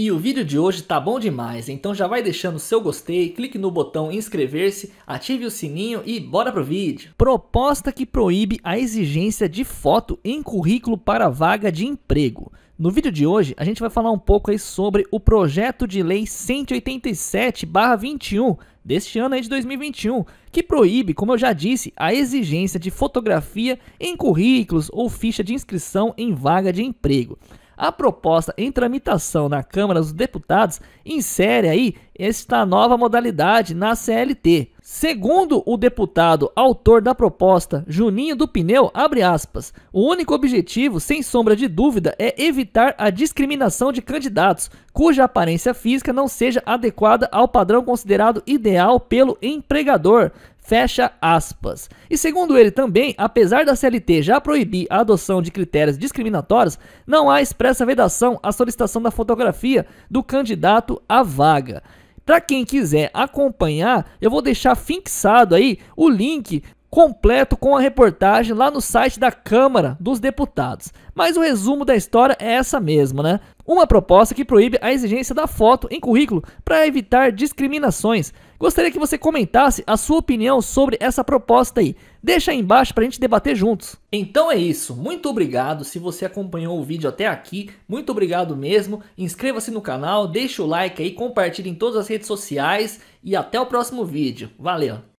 E o vídeo de hoje tá bom demais, então já vai deixando o seu gostei, clique no botão inscrever-se, ative o sininho e bora pro vídeo. Proposta que proíbe a exigência de foto em currículo para vaga de emprego. No vídeo de hoje a gente vai falar um pouco aí sobre o projeto de lei 187/21 deste ano aí de 2021, que proíbe, como eu já disse, a exigência de fotografia em currículos ou ficha de inscrição em vaga de emprego. A proposta em tramitação na Câmara dos Deputados insere aí esta nova modalidade na CLT. Segundo o deputado autor da proposta, Juninho do Pneu, abre aspas, o único objetivo, sem sombra de dúvida, é evitar a discriminação de candidatos cuja aparência física não seja adequada ao padrão considerado ideal pelo empregador. Fecha aspas. E segundo ele também, apesar da CLT já proibir a adoção de critérios discriminatórios, não há expressa vedação à solicitação da fotografia do candidato à vaga. Para quem quiser acompanhar, eu vou deixar fixado aí o link completo com a reportagem lá no site da Câmara dos Deputados. Mas o resumo da história é essa mesmo, né? Uma proposta que proíbe a exigência da foto em currículo para evitar discriminações. Gostaria que você comentasse a sua opinião sobre essa proposta aí. Deixa aí embaixo para a gente debater juntos. Então é isso. Muito obrigado se você acompanhou o vídeo até aqui. Muito obrigado mesmo. Inscreva-se no canal, deixa o like aí, compartilhe em todas as redes sociais e até o próximo vídeo. Valeu!